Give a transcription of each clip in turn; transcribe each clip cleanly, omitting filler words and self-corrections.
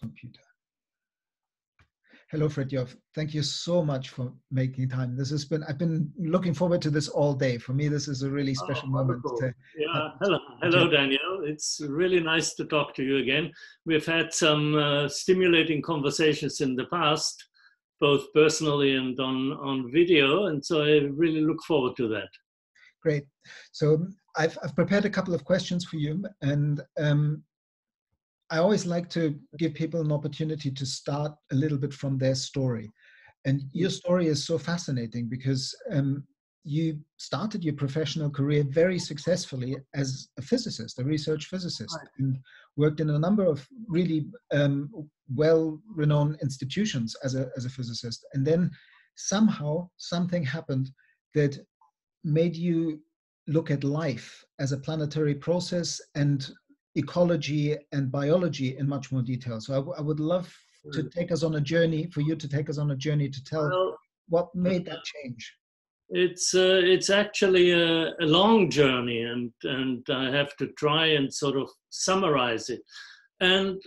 computer. Hello, Fritjof. Thank you so much for making time. This has been, I've been looking forward to this all day. For me, this is a really special moment. Hello, Daniel. It's really nice to talk to you again. We've had some stimulating conversations in the past, both personally and on video. And so I really look forward to that. Great. So I've prepared a couple of questions for you. And I always like to give people an opportunity to start a little bit from their story. And your story is so fascinating because you started your professional career very successfully as a physicist, a research physicist, right, and worked in a number of really well-renowned institutions as a physicist. And then somehow something happened that made you look at life as a planetary process and ecology and biology in much more detail. So I would love to take us on a journey, for you to take us on a journey to tell what made that change. It's actually a long journey, and I have to try and sort of summarize it. And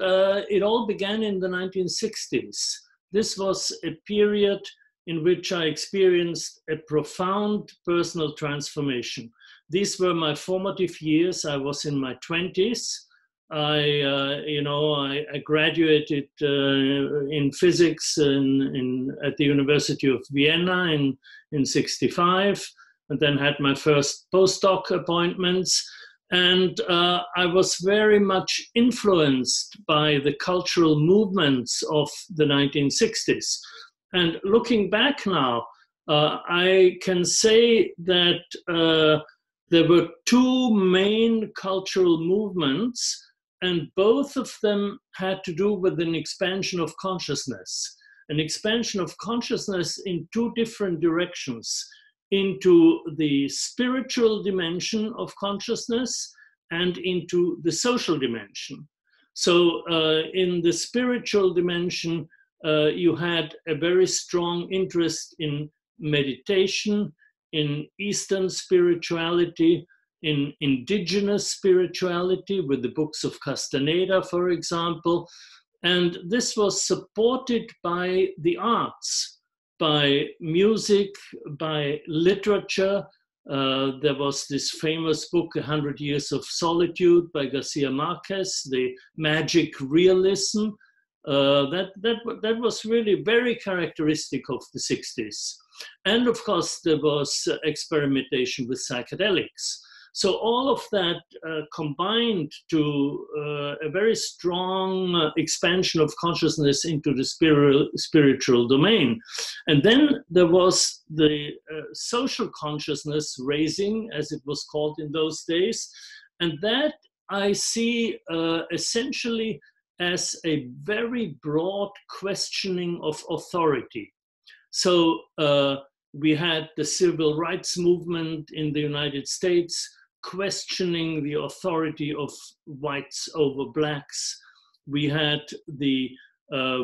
it all began in the 1960s. This was a period in which I experienced a profound personal transformation. These were my formative years. I was in my 20s. I graduated in physics at the University of Vienna in 65, and then had my first postdoc appointments. And I was very much influenced by the cultural movements of the 1960s. And looking back now, I can say that there were two main cultural movements, and both of them had to do with an expansion of consciousness. An expansion of consciousness in two different directions, into the spiritual dimension of consciousness and into the social dimension. So in the spiritual dimension, you had a very strong interest in meditation, in Eastern spirituality, in indigenous spirituality, with the books of Castaneda, for example. And this was supported by the arts, by music, by literature. There was this famous book, 100 Years of Solitude by Garcia Marquez, the magic realism. That was really very characteristic of the 60s. And of course, there was experimentation with psychedelics. So all of that combined to a very strong expansion of consciousness into the spiritual domain. And then there was the social consciousness raising, as it was called in those days. And that I see essentially as a very broad questioning of authority. So we had the civil rights movement in the United States questioning the authority of whites over blacks. We had the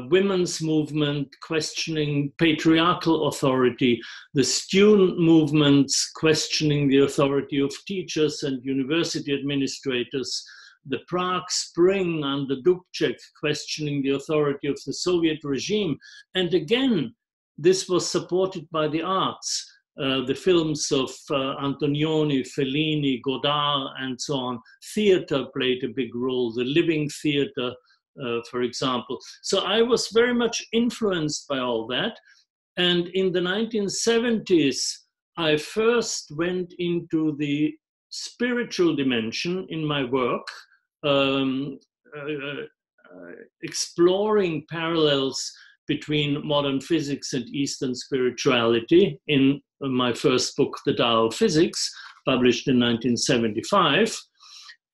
women's movement questioning patriarchal authority, the student movements questioning the authority of teachers and university administrators, the Prague Spring under Dubček questioning the authority of the Soviet regime. And again, this was supported by the arts, the films of Antonioni, Fellini, Godard, and so on. Theater played a big role, the living theater, for example. So I was very much influenced by all that. And in the 1970s, I first went into the spiritual dimension in my work, exploring parallels between modern physics and Eastern spirituality in my first book, The Tao of Physics, published in 1975.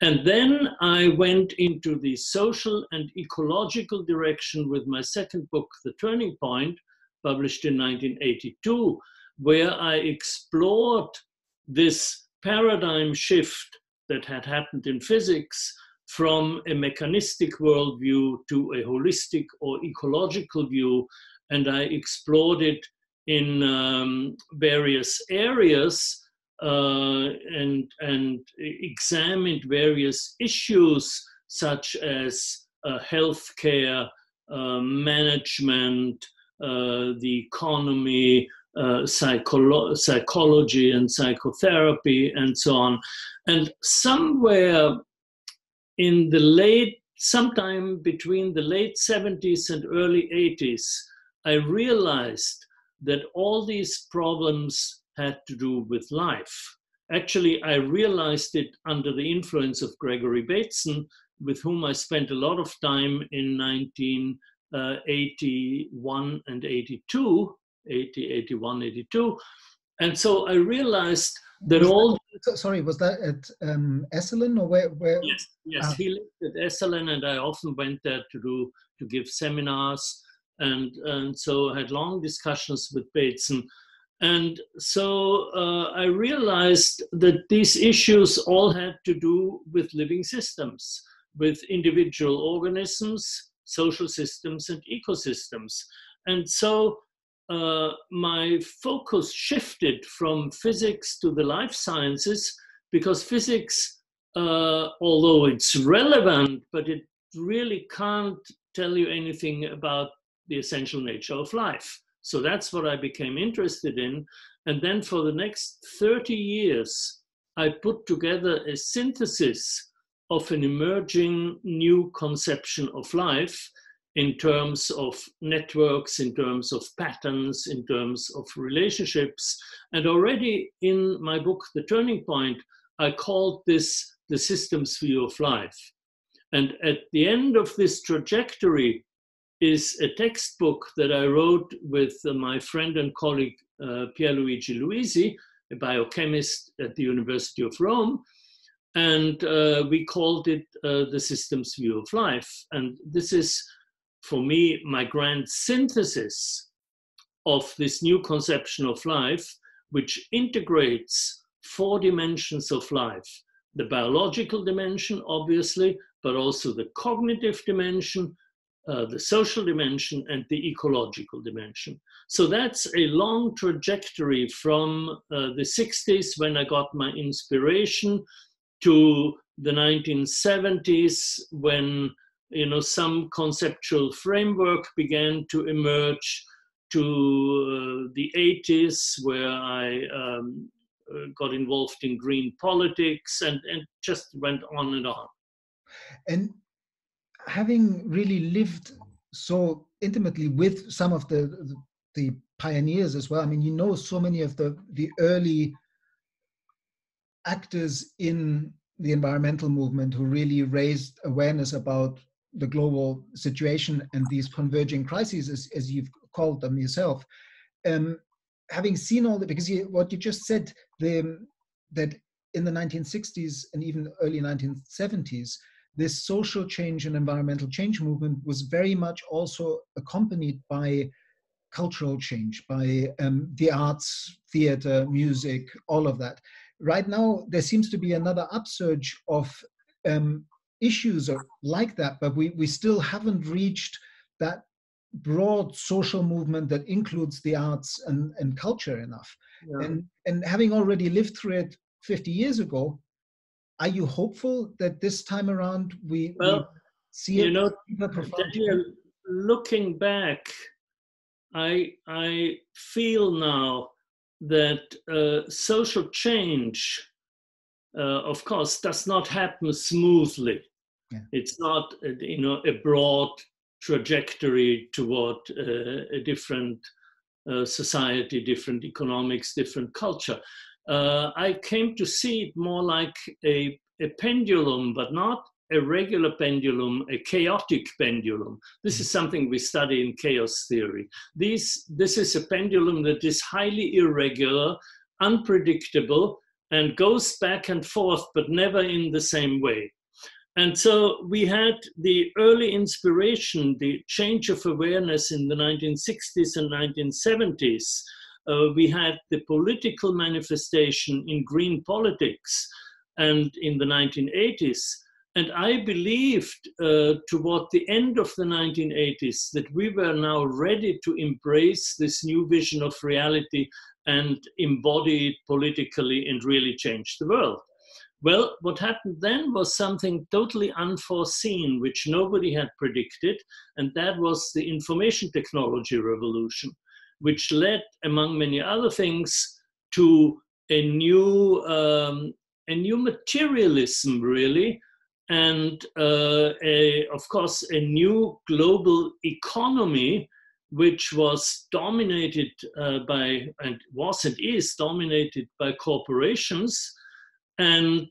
And then I went into the social and ecological direction with my second book, The Turning Point, published in 1982, where I explored this paradigm shift that had happened in physics from a mechanistic worldview to a holistic or ecological view, and I explored it in various areas and examined various issues such as healthcare, management, the economy, psychology and psychotherapy and so on. And somewhere in the late, sometime between the late 70s and early 80s, I realized that all these problems had to do with life. Actually, I realized it under the influence of Gregory Bateson, with whom I spent a lot of time in 1981 and 82, 80, 81, 82. And so I realized that Sorry, was that at Essilin or where? Yes, yes. He lived at Essilin, and I often went there to give seminars. And so I had long discussions with Bateson. And so I realized that these issues all had to do with living systems, with individual organisms, social systems, and ecosystems. And so my focus shifted from physics to the life sciences, because physics, although it's relevant, but it really can't tell you anything about the essential nature of life. So that's what I became interested in. And then for the next 30 years, I put together a synthesis of an emerging new conception of life in terms of networks, in terms of patterns, in terms of relationships. And already in my book, The Turning Point, I called this the systems view of life. And at the end of this trajectory is a textbook that I wrote with my friend and colleague, Pierluigi Luisi, a biochemist at the University of Rome. And we called it The Systems View of Life. And this is, for me, my grand synthesis of this new conception of life, which integrates four dimensions of life: the biological dimension, obviously, but also the cognitive dimension, the social dimension, and the ecological dimension. So that's a long trajectory from the 60s, when I got my inspiration, to the 1970s, when some conceptual framework began to emerge, to the 80s, where I got involved in green politics, and just went on and on. And having really lived so intimately with some of the pioneers as well, I mean, so many of the early actors in the environmental movement who really raised awareness about the global situation and these converging crises, as you've called them yourself. Having seen all that, because what you just said, that in the 1960s and even early 1970s, this social change and environmental change movement was very much also accompanied by cultural change, by the arts, theater, music, all of that. Right now, there seems to be another upsurge of issues like that, but we still haven't reached that broad social movement that includes the arts and culture enough. Yeah. And having already lived through it 50 years ago, are you hopeful that this time around we see it? Daniel, looking back, I feel now that social change, of course, does not happen smoothly. Yeah. It's not a broad trajectory toward a different society, different economics, different culture. I came to see it more like a pendulum, but not a regular pendulum, a chaotic pendulum. This is something we study in chaos theory. This is a pendulum that is highly irregular, unpredictable, and goes back and forth, but never in the same way. And so we had the early inspiration, the change of awareness in the 1960s and 1970s. We had the political manifestation in green politics and in the 1980s. And I believed toward the end of the 1980s that we were now ready to embrace this new vision of reality and embody it politically and really change the world. Well, what happened then was something totally unforeseen, which nobody had predicted, and that was the information technology revolution, which led, among many other things, to a new materialism, really, and of course, a new global economy, which was dominated and is dominated by corporations, and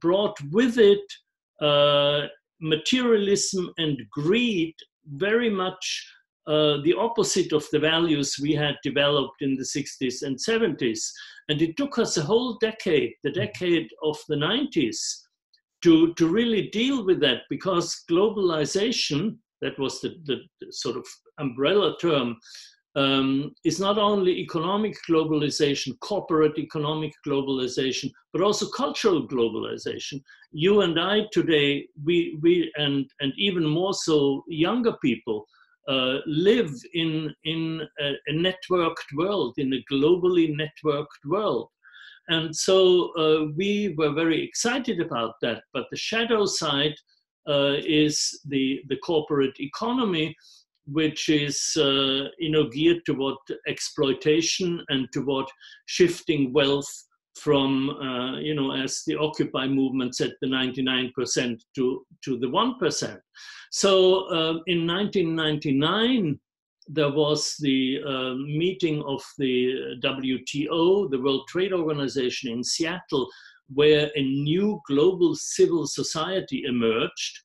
brought with it materialism and greed, very much the opposite of the values we had developed in the 60s and 70s. And it took us a whole decade, the decade of the 90s, to really deal with that, because globalization, that was the sort of umbrella term, is not only economic globalization, corporate economic globalization, but also cultural globalization. You and I today, we and even more so younger people, live in a networked world, in a globally networked world. And so we were very excited about that, but the shadow side is the corporate economy, which is geared toward exploitation and toward shifting wealth from, as the Occupy movement said, the 99% to the 1%. So in 1999, there was the meeting of the WTO, the World Trade Organization, in Seattle, where a new global civil society emerged.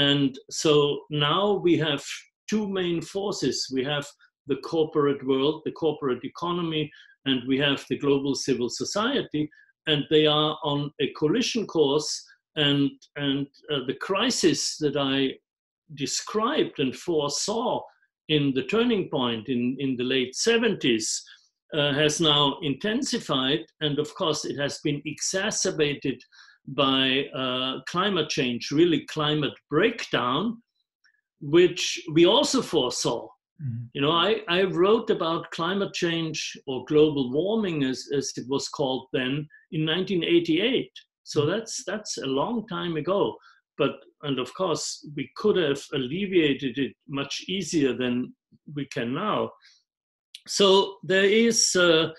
And so now we have two main forces. We have the corporate world, the corporate economy, and we have the global civil society, and they are on a collision course. And the crisis that I described and foresaw in The Turning Point in the late 70s has now intensified, and of course it has been exacerbated by climate change, really climate breakdown, which we also foresaw. Mm-hmm. You know, I wrote about climate change, or global warming as it was called then, in 1988. So that's a long time ago, and of course we could have alleviated it much easier than we can now. So there is a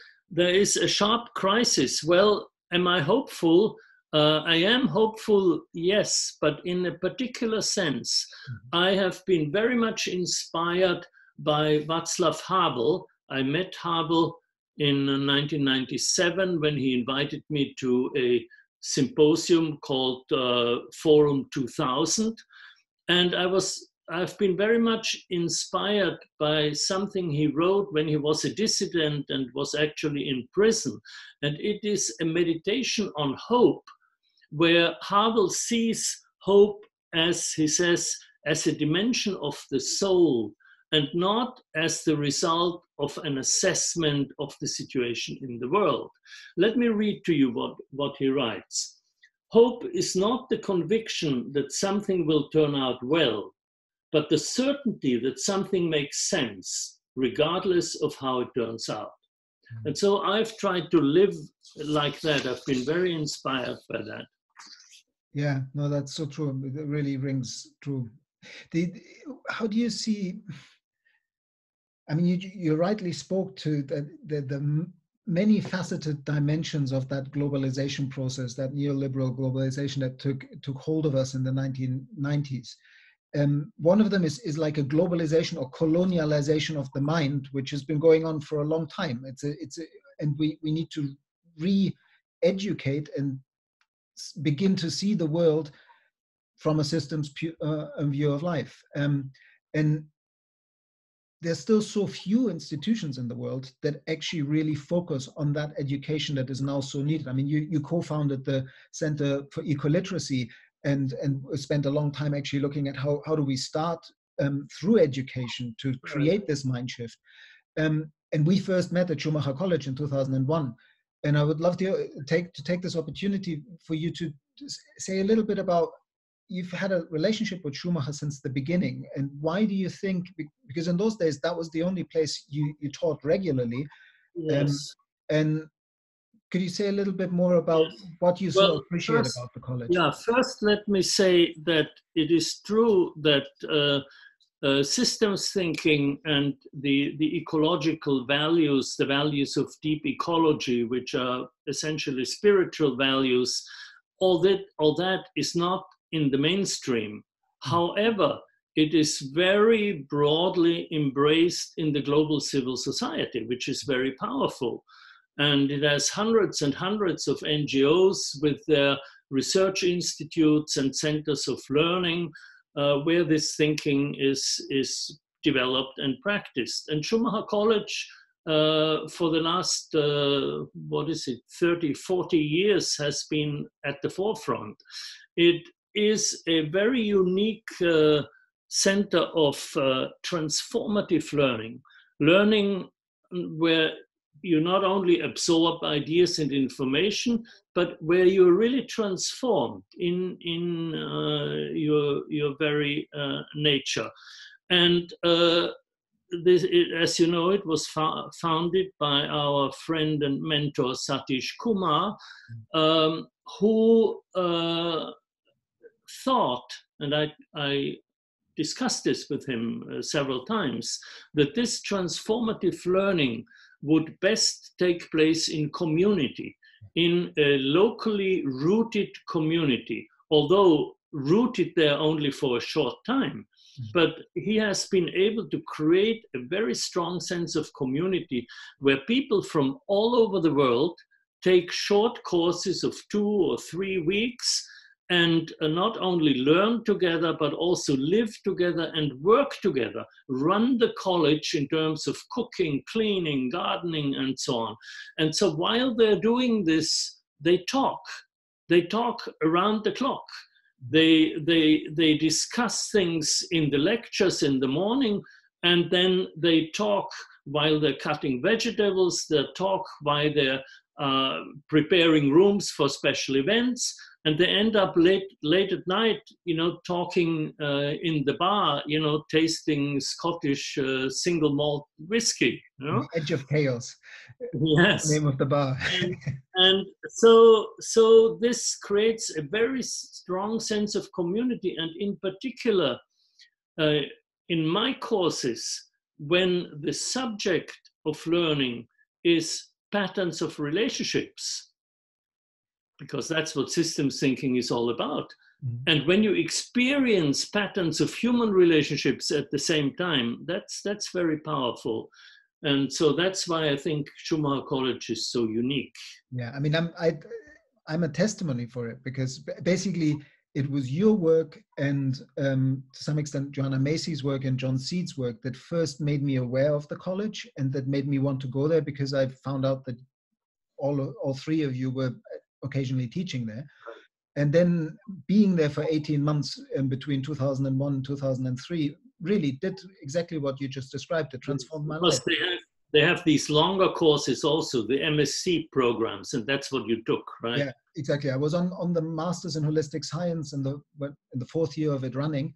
sharp crisis. Well, am I hopeful? I am hopeful, yes, but in a particular sense. Mm-hmm. I have been very much inspired by Vaclav Havel. I met Havel in 1997 when he invited me to a symposium called Forum 2000, and I've been very much inspired by something he wrote when he was a dissident and was actually in prison, and it is a meditation on hope, where Havel sees hope, as he says, as a dimension of the soul and not as the result of an assessment of the situation in the world. Let me read to you what he writes. Hope is not the conviction that something will turn out well, but the certainty that something makes sense, regardless of how it turns out. Mm-hmm. And so I've tried to live like that. I've been very inspired by that. Yeah, no, that's so true. It really rings true. How do you see... I mean, you rightly spoke to the many faceted dimensions of that globalization process, that neoliberal globalization that took hold of us in the 1990s. One of them is like a globalization or colonialization of the mind, which has been going on for a long time. And we need to re-educate and begin to see the world from a systems view of life. And there's still so few institutions in the world that actually really focus on that education that is now so needed. I mean, you co-founded the Center for Ecoliteracy and spent a long time actually looking at how do we start through education to create this mind shift. And we first met at Schumacher College in 2001. And I would love to take this opportunity for you to say a little bit about, you've had a relationship with Schumacher since the beginning, and why do you think, because in those days that was the only place you taught regularly. Yes. And Could you say a little bit more about what you so appreciate about the college? Yeah, first let me say that it is true that systems thinking and the ecological values, the values of deep ecology, which are essentially spiritual values, all that is not in the mainstream. However, it is very broadly embraced in the global civil society, which is very powerful. And it has hundreds and hundreds of NGOs with their research institutes and centers of learning where this thinking is developed and practiced. And Schumacher College for the last, 30, 40 years has been at the forefront. It is a very unique center of transformative learning, learning where you not only absorb ideas and information, but where you're really transformed in your very nature. And as you know, it was founded by our friend and mentor Satish Kumar, who thought, and I discussed this with him several times, that this transformative learning would best take place in community, in a locally rooted community, although rooted there only for a short time. But he has been able to create a very strong sense of community where people from all over the world take short courses of 2 or 3 weeks and not only learn together, but also live together and work together, run the college in terms of cooking, cleaning, gardening, and so on. And so while they're doing this, they talk around the clock. They discuss things in the lectures in the morning, and then they talk while they're cutting vegetables, they talk while they're preparing rooms for special events, and they end up late at night, talking in the bar, tasting Scottish single malt whiskey. Edge of chaos. Yes. Name of the bar. and so this creates a very strong sense of community. And in particular, in my courses, when the subject of learning is patterns of relationships, because that's what systems thinking is all about. Mm-hmm. And when you experience patterns of human relationships at the same time, that's very powerful. And so that's why I think Schumacher College is so unique. Yeah, I mean, I'm a testimony for it, because basically it was your work and to some extent Joanna Macy's work and John Seed's work that first made me aware of the college and that made me want to go there, because I found out that all three of you were occasionally teaching there. And then being there for 18 months between 2001 and 2003 really did exactly what you just described. It transformed my life. They have these longer courses also, the MSc programs, and that's what you took, right? Yeah, exactly. I was on the Masters in Holistic Science in the fourth year of it running.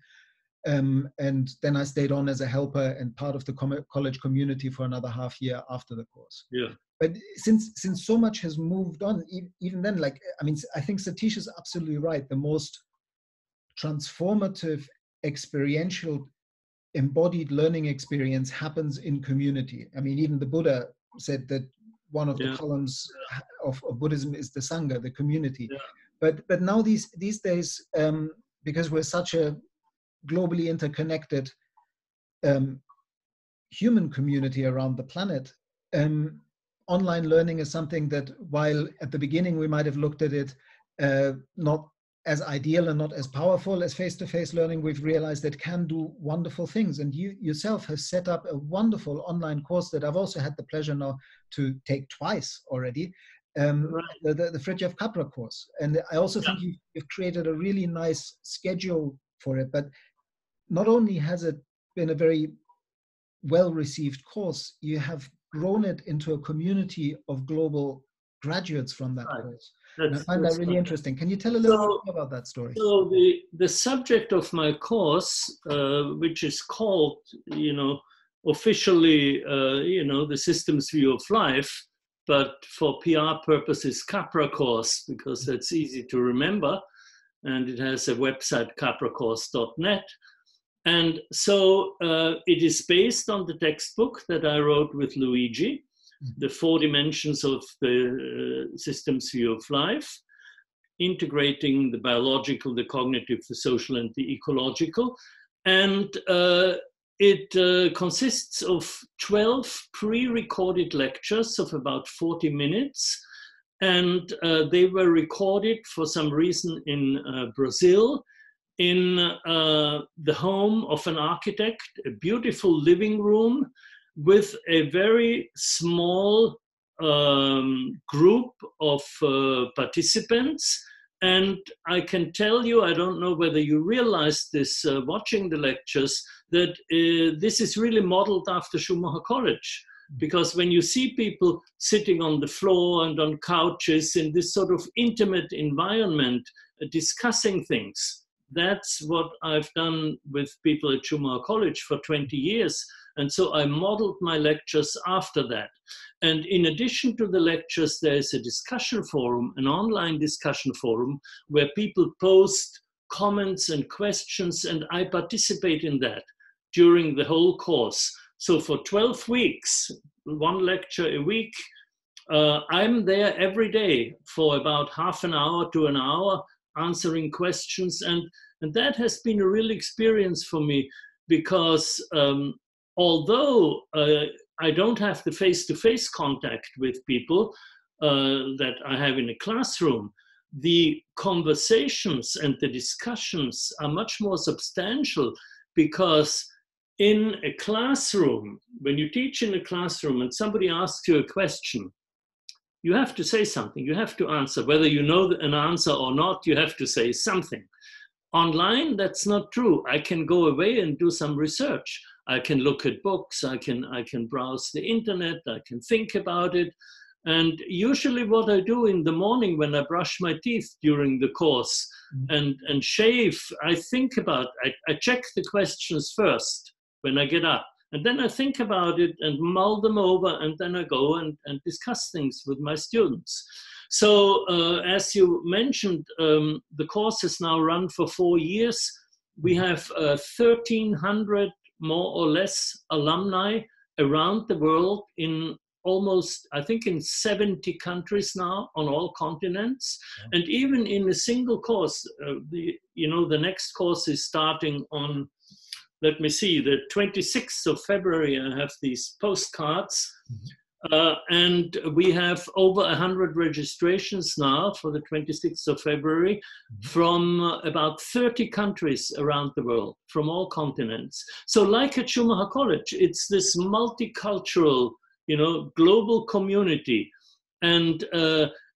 And then I stayed on as a helper and part of the college community for another half year after the course. Yeah. But since so much has moved on, even then, I think Satish is absolutely right. The most transformative, experiential, embodied learning experience happens in community. I mean, even the Buddha said that one of the columns of Buddhism is the Sangha, the community. Yeah. But now these days, because we're such a globally interconnected human community around the planet, online learning is something that, while at the beginning we might have looked at it not as ideal and not as powerful as face-to-face learning, we've realized it can do wonderful things. And you yourself have set up a wonderful online course that I've also had the pleasure now to take twice already, the Fritjof Capra course. And I also think you've created a really nice schedule for it. But not only has it been a very well-received course, you have grown it into a community of global graduates from that course. And I find that really interesting. Can you tell a little bit about that story? So the subject of my course, which is called, officially, the systems view of life, but for PR purposes, Capra Course, because that's easy to remember. And it has a website, capracourse.net. And so it is based on the textbook that I wrote with Luigi, The Four Dimensions of the Systems View of Life, integrating the biological, the cognitive, the social, and the ecological. And it consists of 12 pre-recorded lectures of about 40 minutes. And they were recorded for some reason in Brazil, in the home of an architect, a beautiful living room with a very small group of participants. And I can tell you, I don't know whether you realized this watching the lectures, that this is really modeled after Schumacher College. Because when you see people sitting on the floor and on couches in this sort of intimate environment, discussing things, that's what I've done with people at Schumacher College for 20 years. And so I modeled my lectures after that. And in addition to the lectures, there's a discussion forum, an online discussion forum, where people post comments and questions, and I participate in that during the whole course. So for 12 weeks, one lecture a week, I'm there every day for about half an hour to an hour answering questions. And that has been a real experience for me because although I don't have the face-to-face contact with people that I have in a classroom, the conversations and the discussions are much more substantial because in a classroom, when you teach in a classroom and somebody asks you a question, you have to say something, you have to answer. Whether you know an answer or not, you have to say something. Online, that's not true. I can go away and do some research. I can look at books, I can browse the internet, I can think about it. And usually what I do in the morning when I brush my teeth during the course and shave, I think about, I check the questions first when I get up. And then I think about it and mull them over, and then I go and discuss things with my students. So as you mentioned, the course has now run for 4 years. We have 1,300 more or less alumni around the world in almost, I think, in 70 countries now on all continents. Yeah. And even in a single course, the next course is starting on, let me see, the 26th of February, I have these postcards. Mm-hmm. And we have over 100 registrations now for the 26th of February mm-hmm. from about 30 countries around the world, from all continents. So like at Schumacher College, it's this multicultural, global community. And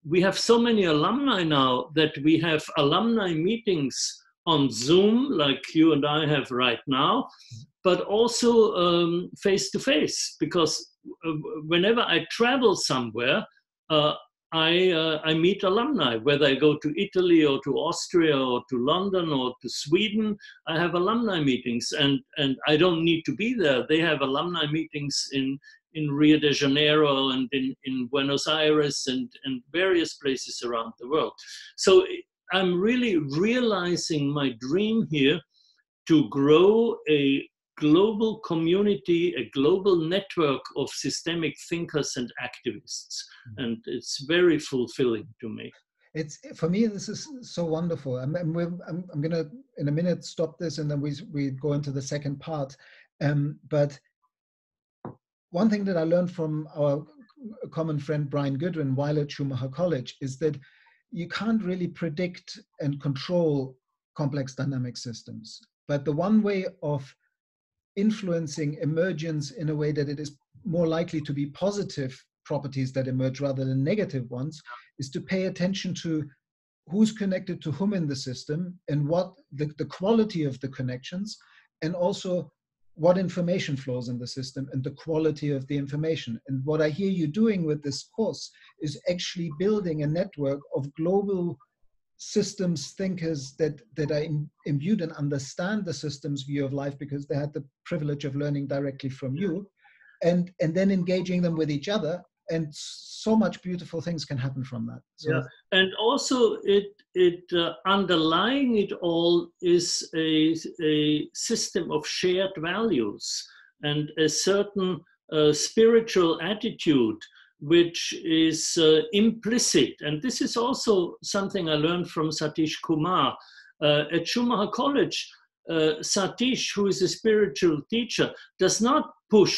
we have so many alumni now that we have alumni meetings on Zoom, like you and I have right now, but also face-to-face, because whenever I travel somewhere, I meet alumni, whether I go to Italy or to Austria or to London or to Sweden, I have alumni meetings, and I don't need to be there. They have alumni meetings in Rio de Janeiro and in Buenos Aires and various places around the world. So I'm really realizing my dream here to grow a global community, a global network of systemic thinkers and activists. Mm-hmm. And it's very fulfilling to me. For me, this is so wonderful. I'm going to, in a minute, stop this and then we go into the second part. But one thing that I learned from our common friend, Brian Goodwin, while at Schumacher College, is that you can't really predict and control complex dynamic systems. But the one way of influencing emergence in a way that it is more likely to be positive properties that emerge rather than negative ones is to pay attention to who's connected to whom in the system and what the quality of the connections, and also what information flows in the system and the quality of the information. And what I hear you doing with this course is actually building a network of global systems thinkers that are imbued and understand the systems view of life because they had the privilege of learning directly from you, and then engaging them with each other and so much beautiful things can happen from that. So yeah, and also it underlying it all is a system of shared values and a certain spiritual attitude which is implicit. And this is also something I learned from Satish Kumar at Schumacher College. Satish, who is a spiritual teacher, does not push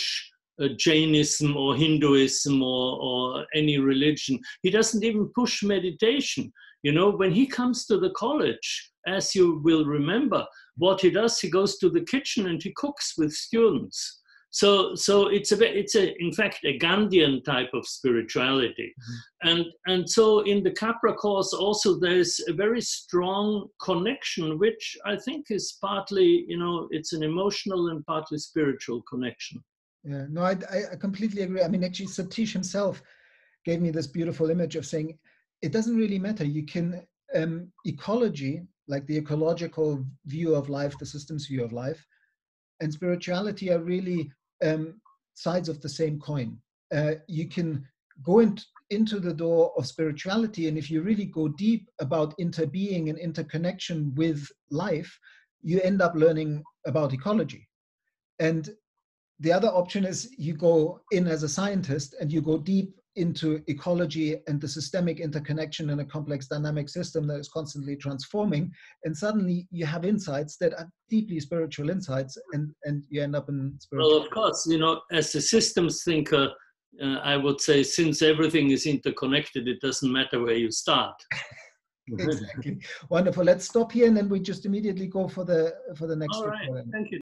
Jainism or Hinduism or any religion. He doesn't even push meditation. You know, when he comes to the college, as you will remember, what he does, he goes to the kitchen and he cooks with students. So it's in fact a Gandhian type of spirituality. Mm-hmm. And so in the Capra course also there's a very strong connection, which I think is partly, you know, it's an emotional and partly spiritual connection. Yeah, no, I completely agree. I mean, actually Satish himself gave me this beautiful image of saying, it doesn't really matter. You can, ecology, like the ecological view of life, the systems view of life, and spirituality are really sides of the same coin. You can go into the door of spirituality, and if you really go deep about interbeing and interconnection with life, you end up learning about ecology. And the other option is you go in as a scientist and you go deep into ecology and the systemic interconnection in a complex dynamic system that is constantly transforming, and suddenly you have insights that are deeply spiritual insights, and you end up in spiritual. Well, of course, you know, as a systems thinker, I would say, since everything is interconnected, it doesn't matter where you start. Exactly. Wonderful. Let's stop here, and then we just immediately go for the next. All right. Thank you.